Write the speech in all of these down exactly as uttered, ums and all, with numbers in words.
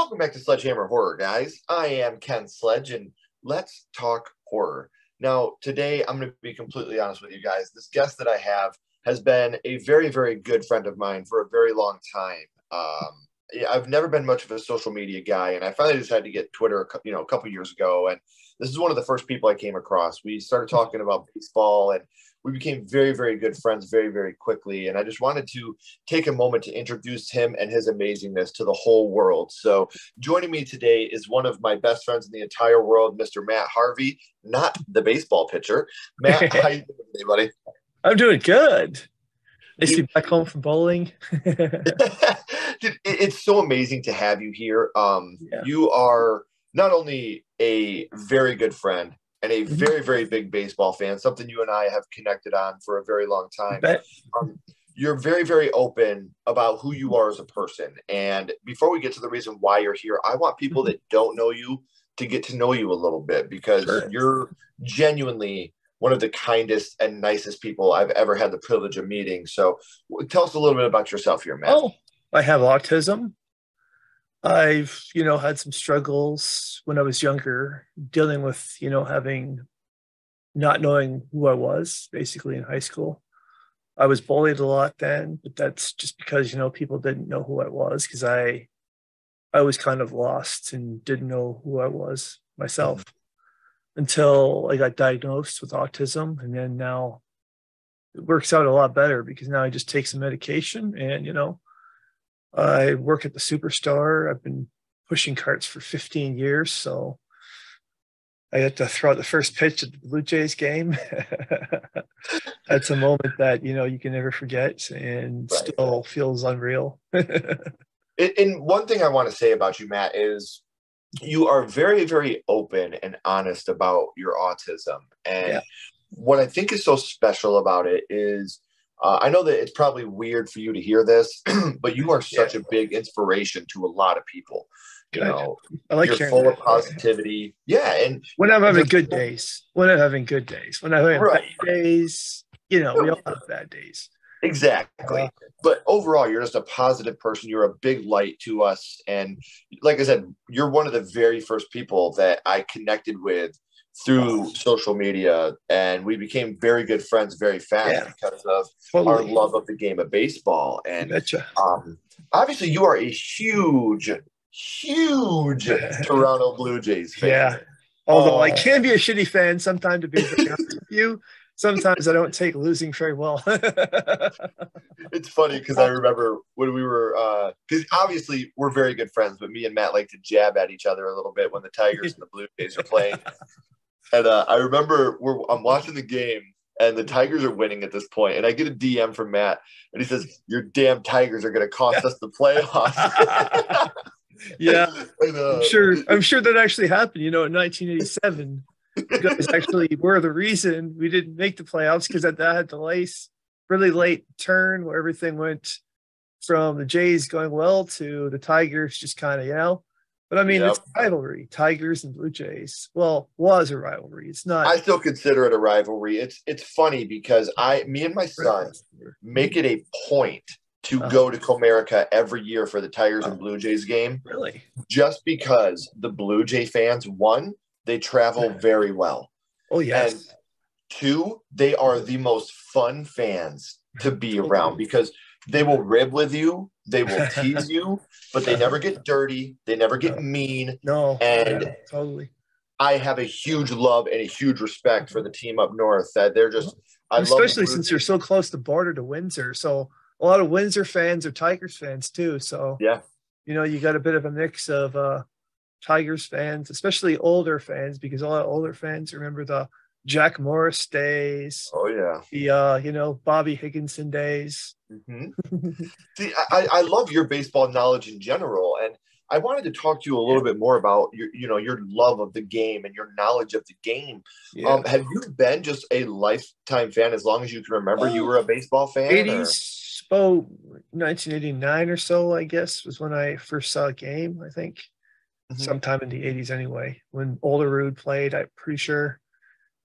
Welcome back to Sledgehammer Horror, guys. I am Ken Sledge, and let's talk horror. Now, today, I'm going to be completely honest with you guys. This guest that I have has been a very, very good friend of mine for a very long time. Um, I've never been much of a social media guy, and I finally decided to get Twitter, you know, a couple years ago, and this is one of the first people I came across. We started talking about baseball, and we became very, very good friends very, very quickly, and I just wanted to take a moment to introduce him and his amazingness to the whole world. So joining me today is one of my best friends in the entire world, Mister Matt Harvey, not the baseball pitcher. Matt, how you doing today, buddy? I'm doing good. Is he back home from bowling? Dude, it's so amazing to have you here. Um, yeah. You are not only a very good friend, and a very, very big baseball fan, something you and I have connected on for a very long time. Um, you're very, very open about who you are as a person. And before we get to the reason why you're here, I want people that don't know you to get to know you a little bit, because sure. You're genuinely one of the kindest and nicest people I've ever had the privilege of meeting. So tell us a little bit about yourself here, Matt. Oh, I have autism. I've, you know, had some struggles when I was younger, dealing with, you know, having, not knowing who I was, basically, in high school. I was bullied a lot then, but that's just because, you know, people didn't know who I was, because I, I was kind of lost and didn't know who I was myself mm-hmm. until I got diagnosed with autism. And then now it works out a lot better, because now I just take some medication and, you know, I work at the Superstar. I've been pushing carts for fifteen years, so I had to throw out the first pitch at the Blue Jays game. That's a moment that, you know, you can never forget, and right. Still feels unreal. And one thing I want to say about you, Matt, is you are very, very open and honest about your autism. And yeah. What I think is so special about it is Uh, I know that it's probably weird for you to hear this, but you are such yeah. a big inspiration to a lot of people. You know, I, I like you're full that. of positivity. Yeah, and when I'm having good days, when I'm having good days, when I'm having right. bad days, you know, we all have bad days. Exactly. Uh, but overall, you're just a positive person. You're a big light to us, and like I said, you're one of the very first people that I connected with through social media, and we became very good friends very fast yeah. because of totally. our love of the game of baseball. And gotcha. um, obviously you are a huge, huge Toronto Blue Jays fan. Yeah, although uh, I can be a shitty fan sometimes, to be very honest with you. Sometimes I don't take losing very well. It's funny, because I remember when we were, because uh, obviously we're very good friends, but me and Matt like to jab at each other a little bit when the Tigers and the Blue Jays are playing. And uh, I remember we're, I'm watching the game, and the Tigers are winning at this point, and I get a D M from Matt, and he says, "Your damn Tigers are going to cost yeah. us the playoffs." Yeah, and, uh, I'm sure. I'm sure that actually happened. You know, in nineteen eighty-seven, you guys actually were the reason we didn't make the playoffs, because that had the lace really late turn where everything went from the Jays going well to the Tigers just kind of, you know. But I mean, yep. it's a rivalry, Tigers and Blue Jays. Well, was a rivalry. It's not. I still consider it a rivalry. It's it's funny, because I, me and my son make it a point to uh-huh. go to Comerica every year for the Tigers uh-huh. and Blue Jays game. Really? Just because the Blue Jay fans, one, they travel very well. Oh, yes. And two, they are the most fun fans to be around, because they will rib with you, they will tease you, but they never get dirty. They never get no. mean. No, and yeah, totally. I have a huge love and a huge respect for the team up north. That they're just, I especially love especially since you're so close to border to Windsor. So a lot of Windsor fans are Tigers fans too. So yeah, you know, you got a bit of a mix of uh, Tigers fans, especially older fans, because all older fans remember the Jack Morris days. Oh yeah, the uh, you know, Bobby Higginson days. Mm-hmm. See, I, I love your baseball knowledge in general, and I wanted to talk to you a little yeah. bit more about your, you know, your love of the game and your knowledge of the game. Yeah. Um, have you been just a lifetime fan as long as you can remember? Oh, you were a baseball fan. Eighties, oh, nineteen eighty-nine or so, I guess, was when I first saw a game. I think mm-hmm. sometime in the eighties, anyway, when Olerud played. I'm pretty sure.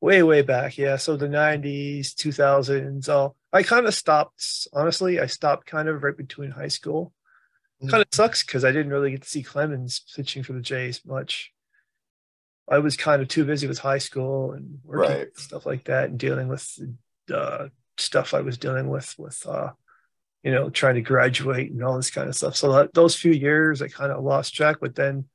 Way, way back, yeah. So the nineties, two thousands, all. I kind of stopped, honestly. I stopped kind of right between high school Kind of sucks because I didn't really get to see Clemens pitching for the Jays much. I was kind of too busy with high school and working right. and stuff like that, and dealing with uh, stuff I was dealing with, with uh, you know, trying to graduate and all this kind of stuff. So that, those few years, I kind of lost track. But then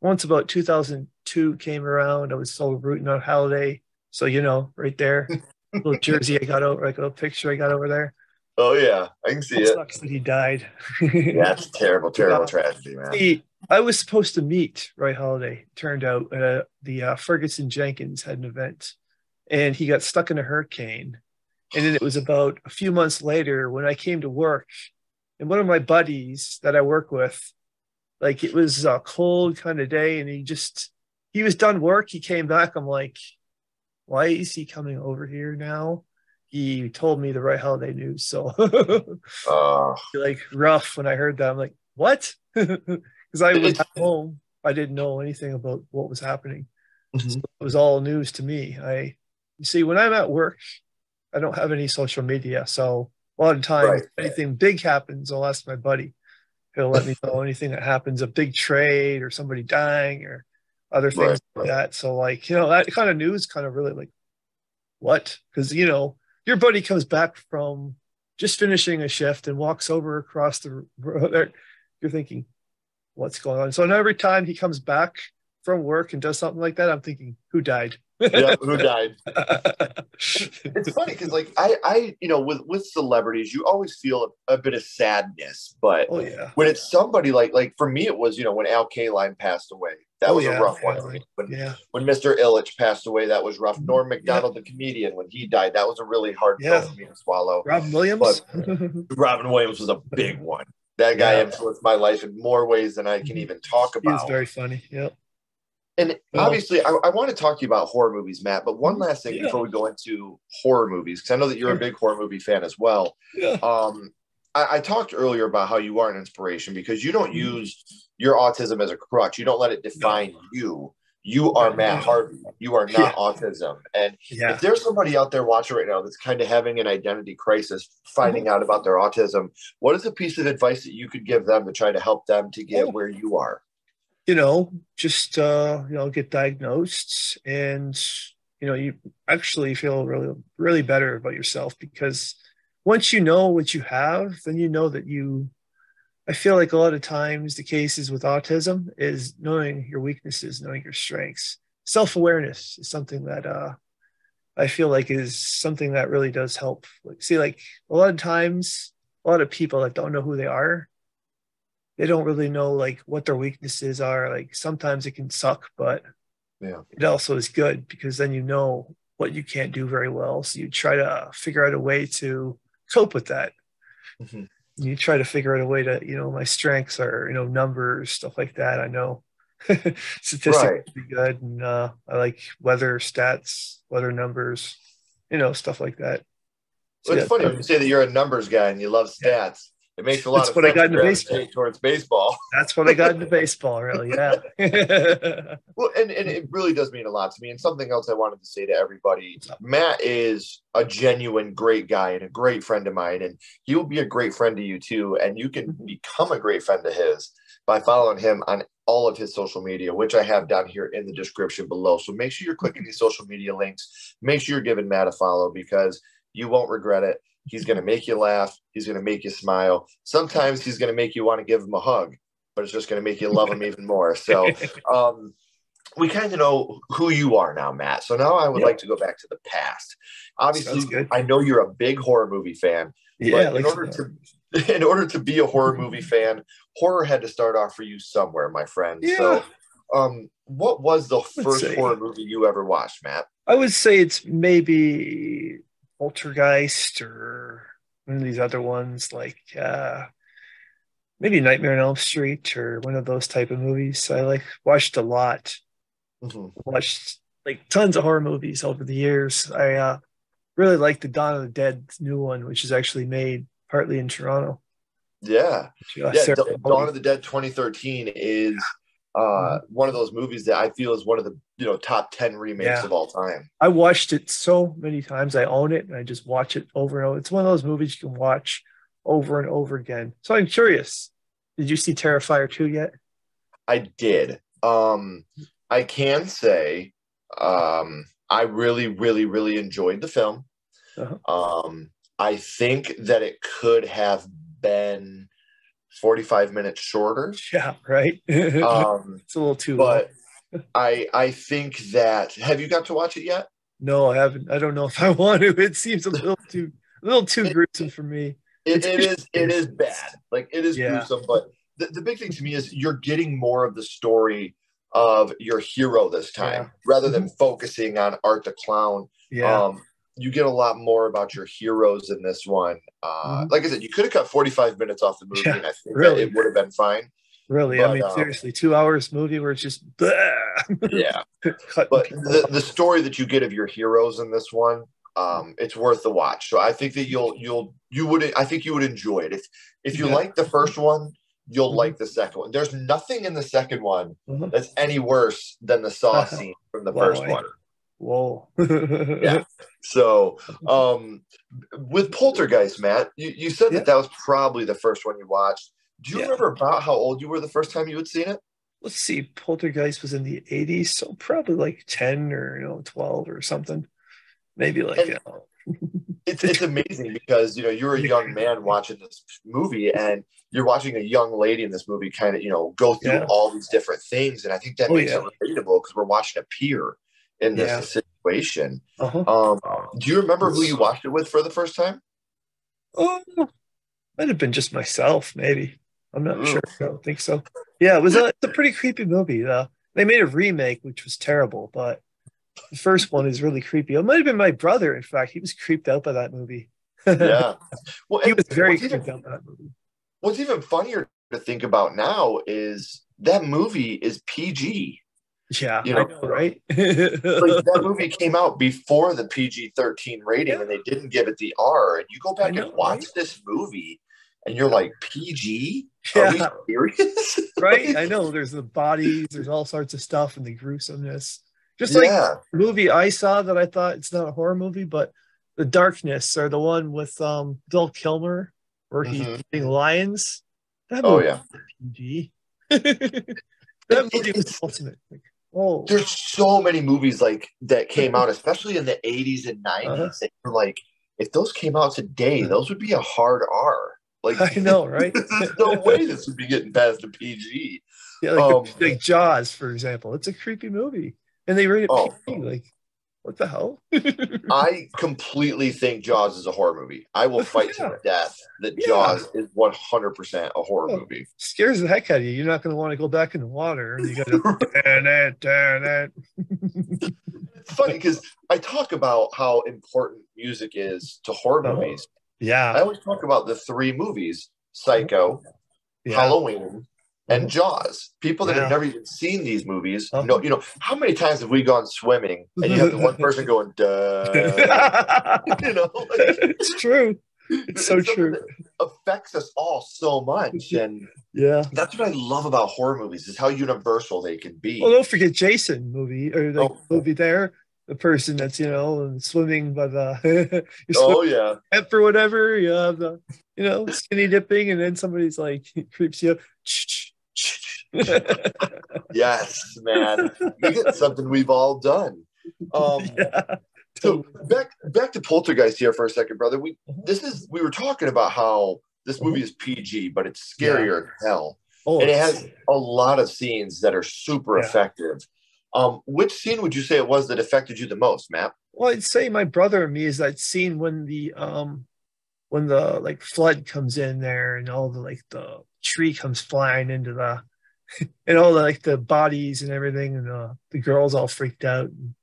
once about two thousand two came around, I was still rooting on Halladay. So, you know, right there, little jersey I got over, like a little picture I got over there. Oh, yeah, I can see it. It sucks that he died. Yeah, that's a terrible, terrible yeah. tragedy, man. See, I was supposed to meet Roy Halladay. Turned out uh, the uh, Ferguson Jenkins had an event, and he got stuck in a hurricane. And then it was about a few months later when I came to work, and one of my buddies that I work with, like, it was a cold kind of day, and he just, he was done work. He came back. I'm like, why is he coming over here now? He told me the Roy Halladay news, so oh. like rough when I heard that. I'm like, what? Because I was at home, I didn't know anything about what was happening. Mm-hmm. So it was all news to me. I you see when I'm at work, I don't have any social media, so a lot of times right. if anything big happens, I'll ask my buddy. He'll let me know anything that happens, a big trade or somebody dying or other things right. like that. So like you know that kind of news kind of really like what? Because you know. Your buddy comes back from just finishing a shift and walks over across the road. You're thinking, what's going on? So now every time he comes back from work and does something like that, I'm thinking, who died? Yeah, who died? It's funny because, like, I, I, you know, with with celebrities, you always feel a, a bit of sadness. But oh, yeah. when it's somebody like, like for me, it was, you know, when Al Kaline passed away. That oh, was yeah, a rough yeah, one. When, yeah. when Mister Illich passed away, that was rough. Norm McDonald, yeah. the comedian, when he died, that was a really hard yeah. pill for me to swallow. Robin Williams? But Robin Williams was a big one. That guy yeah. influenced my life in more ways than I can even talk about. He's very funny, yeah. And well, obviously, I, I want to talk to you about horror movies, Matt, but one last thing yeah. before we go into horror movies, because I know that you're a big horror movie fan as well. Yeah. Um, I, I talked earlier about how you are an inspiration because you don't use your autism as a crutch. You don't let it define no. you. You are Matt Harvey. You are not yeah. autism. And yeah. if there's somebody out there watching right now that's kind of having an identity crisis, finding mm-hmm. out about their autism, what is a piece of advice that you could give them to try to help them to get oh. where you are? You know, just, uh, you know, get diagnosed and, you know, you actually feel really, really better about yourself because once you know what you have, then you know that you I feel like a lot of times the cases with autism is knowing your weaknesses, knowing your strengths. Self-awareness is something that uh, I feel like is something that really does help. Like, see, like a lot of times, a lot of people that don't know who they are, they don't really know like what their weaknesses are. Like sometimes it can suck, but yeah. it also is good because then you know what you can't do very well. So you try to figure out a way to cope with that. Mm-hmm. You try to figure out a way to, you know, my strengths are, you know, numbers, stuff like that. I know statistics right. would be good. And uh, I like weather stats, weather numbers, you know, stuff like that. So well, it's yeah, funny when you say that you're a numbers guy and you love stats. Yeah. It makes a lot That's of what sense I got into baseball. Towards baseball. That's what I got into baseball, really, yeah. Well, and, and it really does mean a lot to me. And something else I wanted to say to everybody, Matt is a genuine great guy and a great friend of mine, and he will be a great friend to you, too, and you can become a great friend of his by following him on all of his social media, which I have down here in the description below. So make sure you're clicking these social media links. Make sure you're giving Matt a follow because you won't regret it. He's going to make you laugh. He's going to make you smile. Sometimes he's going to make you want to give him a hug, but it's just going to make you love him even more. So um, we kind of know who you are now, Matt. So now I would yep. like to go back to the past. Obviously, I know you're a big horror movie fan. Yeah, but in order to in order to be a horror movie fan, horror had to start off for you somewhere, my friend. Yeah. So um, what was the first horror movie you ever watched, Matt? I would say it's maybe Altergeist or one of these other ones like uh maybe Nightmare on Elm Street or one of those type of movies. I like watched a lot. Mm-hmm. Watched like tons of horror movies over the years. I uh really like the Dawn of the Dead new one, which is actually made partly in Toronto. Yeah. Which, uh, yeah Dawn Holly. of the Dead twenty thirteen is uh mm-hmm. one of those movies that I feel is one of the you know top ten remakes yeah. of all time. I watched it so many times. I own it and I just watch it over and over. It's one of those movies you can watch over and over again. So I'm curious, Did you see Terrifier two yet? I did. Um, I can say um, I really, really, really enjoyed the film. Uh-huh. Um, I think that it could have been forty-five minutes shorter. Yeah, right. um, it's a little too but long. I, I think that, have you got to watch it yet? No, I haven't. I don't know if I want to. It seems a little too, a little too it, gruesome for me. It, it is, it is bad. Like it is yeah. gruesome, but the, the big thing to me is you're getting more of the story of your hero this time, yeah. rather than focusing on Art the Clown. Yeah. Um, you get a lot more about your heroes in this one. Uh, mm-hmm. Like I said, you could have cut forty-five minutes off the movie, yeah, and I think really. it would have been fine. Really, but, I mean, um, seriously, two hours movie where it's just yeah. But the, the story that you get of your heroes in this one, um, it's worth the watch. So I think that you'll you'll you would I think you would enjoy it if if you yeah. like the first one. You'll mm-hmm. like the second one. There's nothing in the second one mm-hmm. that's any worse than the Saw scene from the wow, first one. I, whoa. yeah. So um, with Poltergeist, Matt, you, you said yeah. that that was probably the first one you watched. Do you yeah. remember about how old you were the first time you had seen it? Let's see. Poltergeist was in the eighties, so probably like ten or you know twelve or something. Maybe like. And, you know, it's it's amazing because you know you're a young man watching this movie and you're watching a young lady in this movie kind of you know go through yeah. all these different things, and I think that oh, makes yeah. it relatable because we're watching a peer in this yeah. situation. Uh-huh. Um, do you remember who you watched it with for the first time? Oh, might have been just myself, maybe. I'm not Ooh. sure. I don't think so. Yeah, it was a, it's a pretty creepy movie. Uh, they made a remake, which was terrible, but the first one is really creepy. It might have been my brother, in fact. He was creeped out by that movie. Yeah. Well, he was very creeped even, out by that movie. What's even funnier to think about now is that movie is P G. Yeah, you know, I know, right? Like that movie came out before the P G thirteen rating, yeah. and they didn't give it the R. And you go back know, and watch right? this movie, and you're like, P G? Are yeah. we serious? Right? Like, I know. There's the bodies. There's all sorts of stuff and the gruesomeness. Just like yeah. the movie I saw that I thought it's not a horror movie, but The Darkness, or the one with um, Bill Kilmer where he's mm-hmm. eating lions. That movie oh, yeah. P G. That movie it, was ultimate. Like, oh. There's so many movies like that came out, especially in the eighties and nineties. Uh-huh. That you're like, if those came out today, those would be a hard R. Like I know, right? There's no way this would be getting past the P G. Yeah, like, um, like Jaws, for example. It's a creepy movie. And they rated oh. P G. Like, what the hell? I completely think Jaws is a horror movie. I will fight yeah. to death that yeah. Jaws is one hundred percent a horror oh, movie. Scares the heck out of you. You're not going to want to go back in the water. You got to turn it, turn it. It's funny because I talk about how important music is to horror oh. movies. Yeah. I always talk about the three movies, Psycho, yeah. Halloween, and Jaws. People that yeah. have never even seen these movies oh. know, you know, how many times have we gone swimming and you have the one person going, duh. You know, like, it's true. It's so it's true. Affects us all so much. And yeah, that's what I love about horror movies is how universal they can be. Well, don't forget Jason movie or the oh. movie there. The person that's, you know, swimming by the oh yeah hemp or whatever, you have the you know, skinny dipping, and then somebody's like creeps you up. Yes, man. It's something we've all done. Um, yeah, totally. So back back to Poltergeist here for a second, brother. We this is we were talking about how this movie is P G, but it's scarier yeah. than hell, oh, and it has a lot of scenes that are super yeah. effective. Um, which scene would you say it was that affected you the most, Matt? Well, I'd say my brother and me is that scene when the um, when the like flood comes in there, and all the like the tree comes flying into the. And all the, like the bodies and everything, and uh, the girls all freaked out. And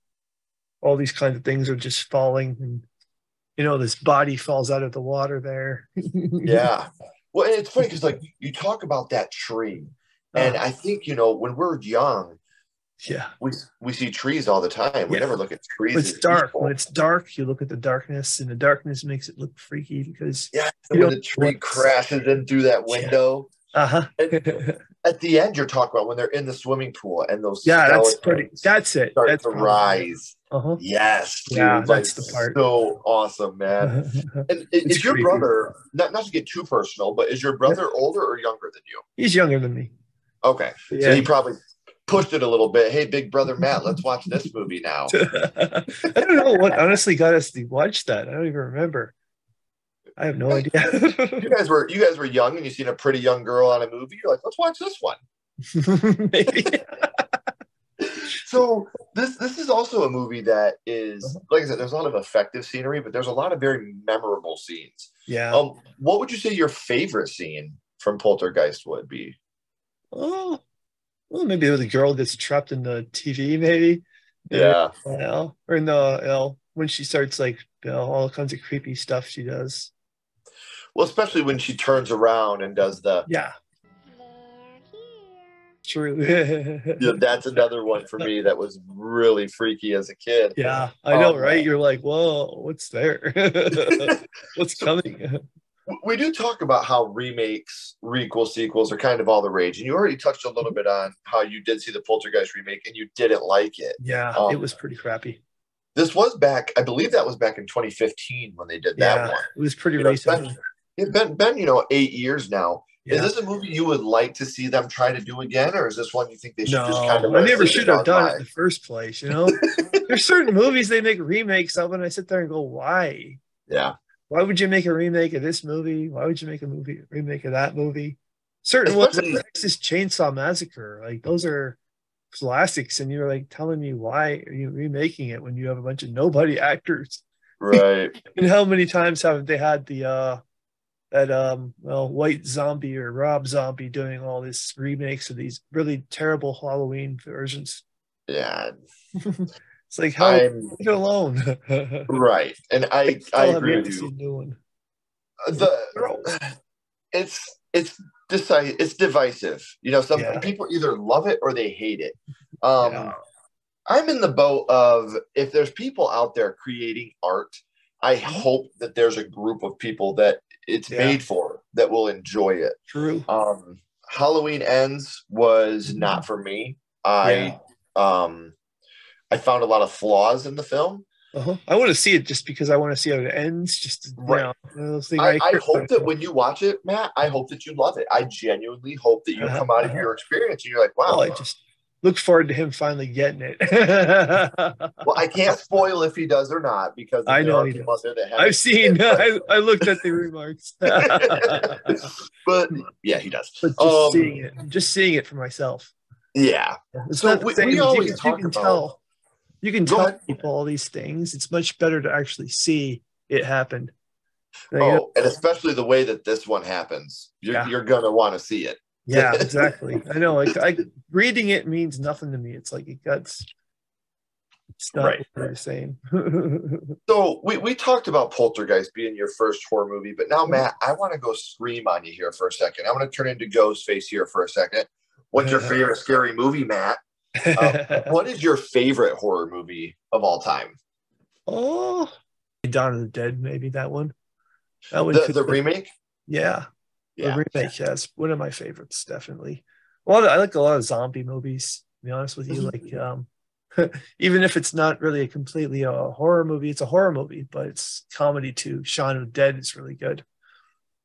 all these kinds of things are just falling, and you know this body falls out of the water there. Yeah, well, and it's funny because like you talk about that tree, and uh, I think you know when we're young, yeah, we we see trees all the time. We yeah. never look at trees. It's dark. People. When it's dark, you look at the darkness, and the darkness makes it look freaky because yeah, when the tree crashes in through that window. Yeah. Uh-huh. At the end, you're talking about when they're in the swimming pool and those yeah, that's pretty. That's it. Start that's to rise. Uh-huh. Yes, dude, yeah, that's like, the part. So awesome, man. And is your creepy. brother, not, not to get too personal, but is your brother yeah. older or younger than you? He's younger than me. Okay, yeah. So he probably pushed it a little bit. Hey, big brother Matt, let's watch this movie now. I don't know what honestly got us to watch that. I don't even remember. I have no idea. you guys were you guys were young and you seen a pretty young girl on a movie. You're like, let's watch this one. Maybe. So this this is also a movie that is, like I said, there's a lot of effective scenery, but there's a lot of very memorable scenes. Yeah. Um, what would you say your favorite scene from Poltergeist would be? Oh, well, maybe it was a girl that's trapped in the T V, maybe. Yeah. You know, or in the, you know, when she starts, like, you know, all kinds of creepy stuff she does. Well, especially when she turns around and does the... Yeah. True. Yeah, that's another one for me that was really freaky as a kid. Yeah, I know, um, right? You're like, whoa, what's there? What's coming? We do talk about how remakes, requel, sequels are kind of all the rage. And you already touched a little bit on how you did see the Poltergeist remake and you didn't like it. Yeah, um, it was pretty crappy. This was back, I believe that was back in twenty fifteen when they did that yeah, one. It was pretty you recent. Know, it's been, been, you know, eight years now. Yeah. Is this a movie you would like to see them try to do again, or is this one you think they should no, just kind of? I never should have done it in the first place. You know, there's certain movies they make remakes of, and I sit there and go, "Why? Yeah, why would you make a remake of this movie? Why would you make a movie remake of that movie?" Certain ones, like Texas Chainsaw Massacre, like those are classics, and you're like telling me why are you remaking it when you have a bunch of nobody actors, right? And how many times have they had the? uh That um, well, White Zombie or Rob Zombie doing all these remakes of these really terrible Halloween versions. Yeah, it's like how leave it alone, right? And I, I, I agree with you. The it's it's deci it's divisive. You know, some yeah. people either love it or they hate it. Um, yeah. I'm in the boat of if there's people out there creating art, I hope that there's a group of people that it's yeah. made for that will enjoy it. True. Um, Halloween Ends was not for me. I yeah. um, I found a lot of flaws in the film. Uh-huh. I want to see it just because I want to see how it ends. Just right. You know, those I, I, I hope that when you watch it, Matt, I hope that you love it. I genuinely hope that you uh-huh. come out of your experience and you're like, wow. Well, I just look forward to him finally getting it. Well, I can't spoil if he does or not because I know he does. I've seen. I, I looked at the remarks. But yeah, he does. But just um, seeing it, just seeing it for myself. Yeah, it's so not the same. We always you, talk you can about, tell. You can tell ahead. people all these things. It's much better to actually see it happen. Like, oh, you know, and especially the way that this one happens, you're yeah. you're gonna want to see it. Yeah, exactly. I know. Like, I, reading it means nothing to me. It's like it gets. It's not right. the same. So we we talked about Poltergeist being your first horror movie, but now Matt, I want to go scream on you here for a second. I want to turn into Ghostface here for a second. What's your favorite scary movie, Matt? Uh, what is your favorite horror movie of all time? Oh, Dawn of the Dead, maybe that one. That one. The, the remake. Yeah. Yeah. The remake, yes, one of my favorites, definitely. A lot of, I like a lot of zombie movies. To be honest with you, like um, even if it's not really a completely a horror movie, it's a horror movie, but it's comedy too. Shaun of the Dead is really good.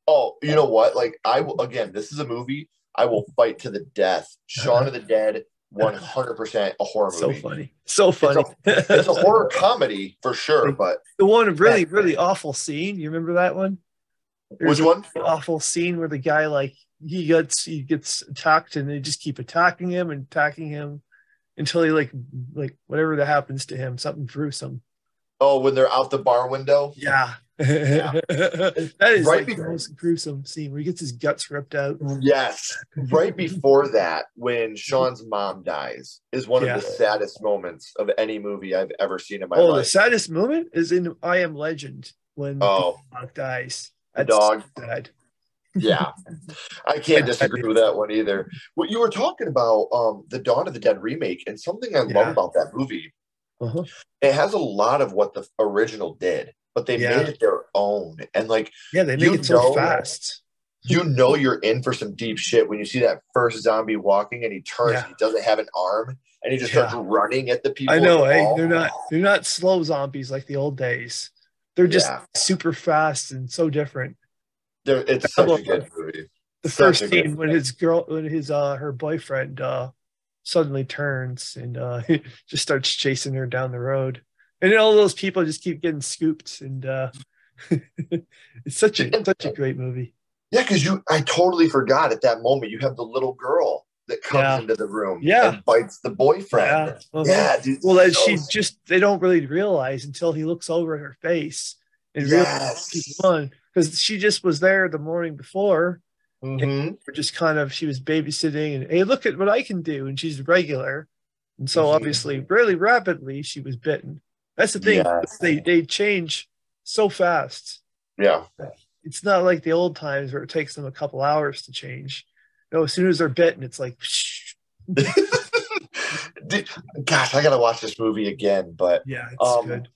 Oh, you know what? Like I will, again, this is a movie I will fight to the death. Shaun of the Dead, one hundred percent a horror movie. So funny, so funny. It's a, it's a horror comedy for sure, but the one really, really awful scene. You remember that one? There's Which one? Awful scene where the guy like he gets he gets attacked and they just keep attacking him and attacking him until he like like whatever that happens to him, something gruesome. Oh, when they're out the bar window. Yeah, yeah. That is right like the most gruesome scene where he gets his guts ripped out. Yes, right before that, when Sean's mom dies, is one yeah. of the saddest moments of any movie I've ever seen in my oh, life. Oh, the saddest moment is in I Am Legend when oh. the dog dies. That's dog dead. Yeah, I can't disagree with that one either. What you were talking about, um, the Dawn of the Dead remake, and something I yeah. love about that movie, uh-huh. it has a lot of what the original did, but they yeah. made it their own. And like, yeah, they make it so know, fast. You know, you're in for some deep shit when you see that first zombie walking and he turns yeah. and he doesn't have an arm and he just yeah. starts running at the people. I know, the hey, they're not they're not slow zombies like the old days. They're just yeah. super fast and so different. They're, it's such a good movie. The such first scene when his girl, when his uh, her boyfriend uh, suddenly turns and uh, just starts chasing her down the road, and all those people just keep getting scooped. And uh, it's such a such a great movie. Yeah, because you, I totally forgot at that moment. You have the little girl that comes yeah. into the room yeah. and bites the boyfriend. Yeah, well, yeah, dude, well so she just they don't really realize until he looks over at her face and yes. realizes she's one, because she just was there the morning before. Mm-hmm. We're just kind of she was babysitting and hey, look at what I can do, and she's regular, and so mm-hmm. obviously really rapidly she was bitten. That's the thing; yes. they they change so fast. Yeah. It's not like the old times where it takes them a couple hours to change. No, as soon as they're bitten, it's like, gosh, I gotta watch this movie again. But yeah, it's um, good.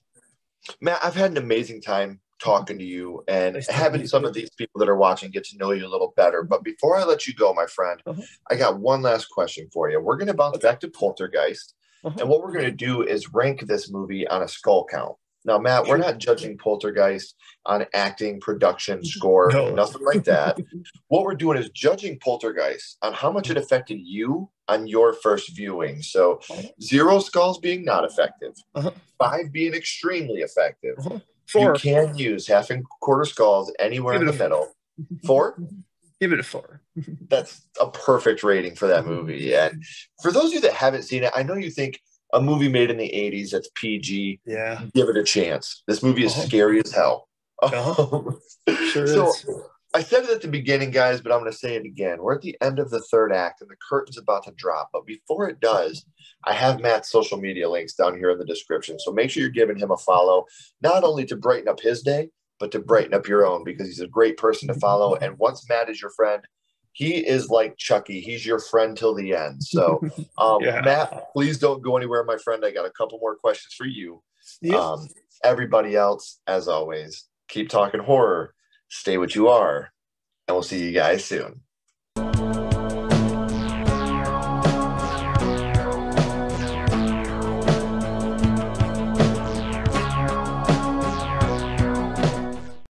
Matt, I've had an amazing time talking to you and nice having some of these people that are watching get to know you a little better. But before I let you go, my friend, uh-huh. I got one last question for you. We're gonna bounce okay. back to Poltergeist, uh-huh. and what we're gonna do is rank this movie on a skull count. Now, Matt, we're not judging Poltergeist on acting, production, score, no. nothing like that. What we're doing is judging Poltergeist on how much it affected you on your first viewing. So zero skulls being not effective, uh-huh. five being extremely effective. Uh-huh. Four. You can use half and quarter skulls anywhere in the middle. Four? Give it a four. That's a perfect rating for that movie. And for those of you that haven't seen it, I know you think, a movie made in the eighties that's P G. Yeah. Give it a chance. This movie is oh. scary as hell. Oh. Sure so is. I said it at the beginning, guys, but I'm going to say it again. We're at the end of the third act, and the curtain's about to drop. But before it does, I have Matt's social media links down here in the description. So make sure you're giving him a follow, not only to brighten up his day, but to brighten up your own, because he's a great person to follow. And once Matt is your friend, he is like Chucky. He's your friend till the end. So, um, yeah. Matt, please don't go anywhere, my friend. I got a couple more questions for you. Yeah. Um, everybody else, as always, keep talking horror, stay what you are, and we'll see you guys soon.